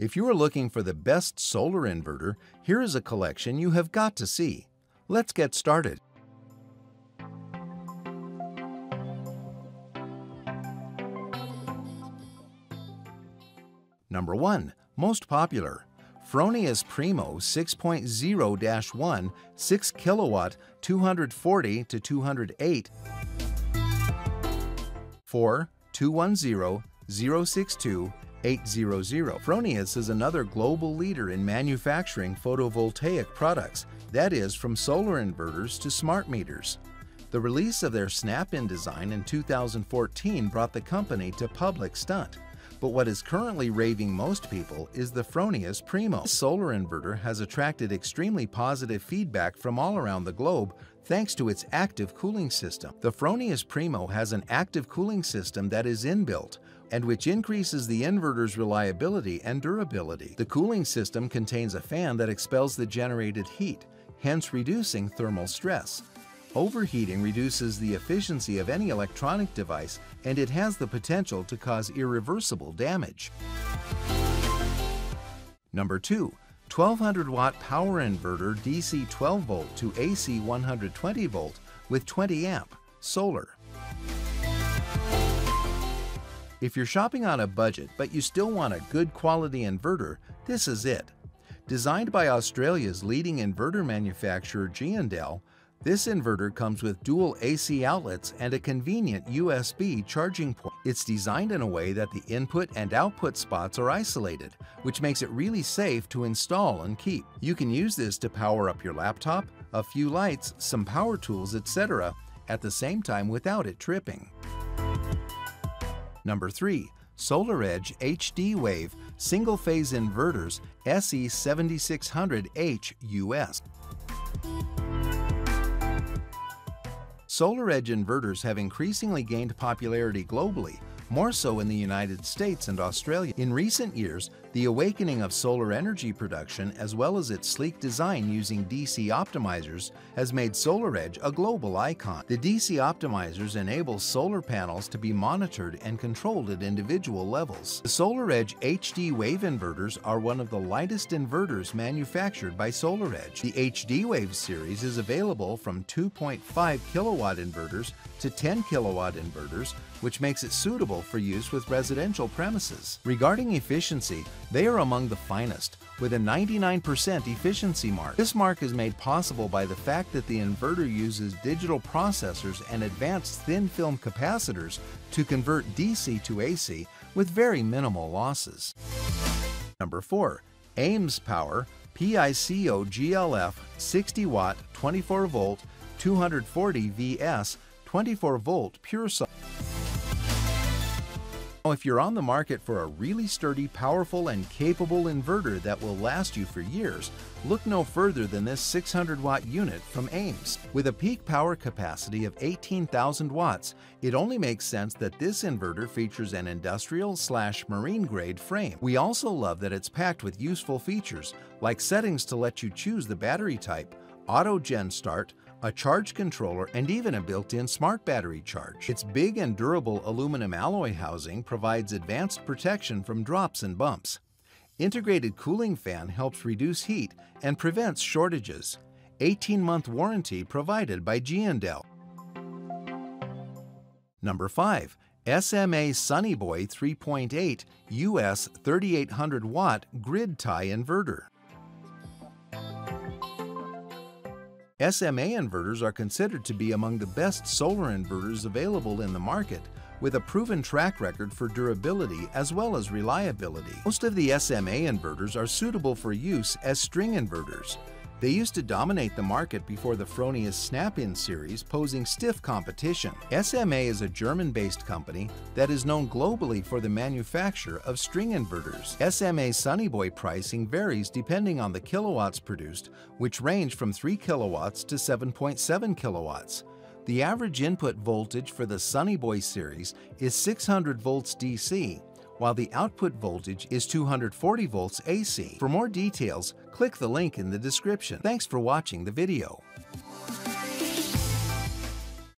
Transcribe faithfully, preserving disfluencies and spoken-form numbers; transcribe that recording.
If you are looking for the best solar inverter, here is a collection you have got to see. Let's get started. Number one. Most popular. Fronius Primo six point zero dash one, six kilowatt, two forty to two oh eight. four two one zero zero six two eight zero zero. Fronius is another global leader in manufacturing photovoltaic products, that is, from solar inverters to smart meters. The release of their snap-in design in two thousand fourteen brought the company to public stunt. But what is currently raving most people is the Fronius Primo. This solar inverter has attracted extremely positive feedback from all around the globe thanks to its active cooling system. The Fronius Primo has an active cooling system that is inbuilt and which increases the inverter's reliability and durability. The cooling system contains a fan that expels the generated heat, hence reducing thermal stress. Overheating reduces the efficiency of any electronic device, and it has the potential to cause irreversible damage. Number two. twelve hundred watt power inverter D C twelve volt to A C one hundred twenty volt with twenty amp solar. If you're shopping on a budget but you still want a good quality inverter, this is it. Designed by Australia's leading inverter manufacturer G and L, this inverter comes with dual A C outlets and a convenient U S B charging port. It's designed in a way that the input and output spots are isolated, which makes it really safe to install and keep. You can use this to power up your laptop, a few lights, some power tools, et cetera at the same time without it tripping. Number three. SolarEdge H D-Wave Single-Phase Inverters S E seventy-six hundred H U S. SolarEdge inverters have increasingly gained popularity globally, more so in the United States and Australia. In recent years, the awakening of solar energy production, as well as its sleek design using D C optimizers, has made SolarEdge a global icon. The D C optimizers enable solar panels to be monitored and controlled at individual levels. The SolarEdge H D-Wave inverters are one of the lightest inverters manufactured by SolarEdge. The H D-Wave series is available from two point five kilowatt inverters to ten kilowatt inverters, which makes it suitable for use with residential premises. Regarding efficiency, they are among the finest, with a ninety-nine percent efficiency mark. This mark is made possible by the fact that the inverter uses digital processors and advanced thin-film capacitors to convert D C to A C with very minimal losses. Number four. AIMS Power PICOGLF sixty watt twenty-four volt two forty V S twenty-four volt pure solar. Now, if you're on the market for a really sturdy, powerful, and capable inverter that will last you for years, look no further than this six hundred watt unit from AIMS. With a peak power capacity of eighteen thousand watts, it only makes sense that this inverter features an industrial/marine grade frame. We also love that it's packed with useful features like settings to let you choose the battery type, auto gen start, a charge controller, and even a built-in smart battery charge. Its big and durable aluminum alloy housing provides advanced protection from drops and bumps. Integrated cooling fan helps reduce heat and prevents shortages. eighteen month warranty provided by G and L. Number five. S M A Sunny Boy three point eight U S thirty-eight hundred watt grid tie inverter. S M A inverters are considered to be among the best solar inverters available in the market, with a proven track record for durability as well as reliability. Most of the S M A inverters are suitable for use as string inverters. They used to dominate the market before the Fronius Snap-In series, posing stiff competition. S M A is a German-based company that is known globally for the manufacture of string inverters. S M A Sunny Boy pricing varies depending on the kilowatts produced, which range from three kilowatts to seven point seven kilowatts. The average input voltage for the Sunny Boy series is six hundred volts D C, while the output voltage is two forty volts A C. For more details, click the link in the description. Thanks for watching the video.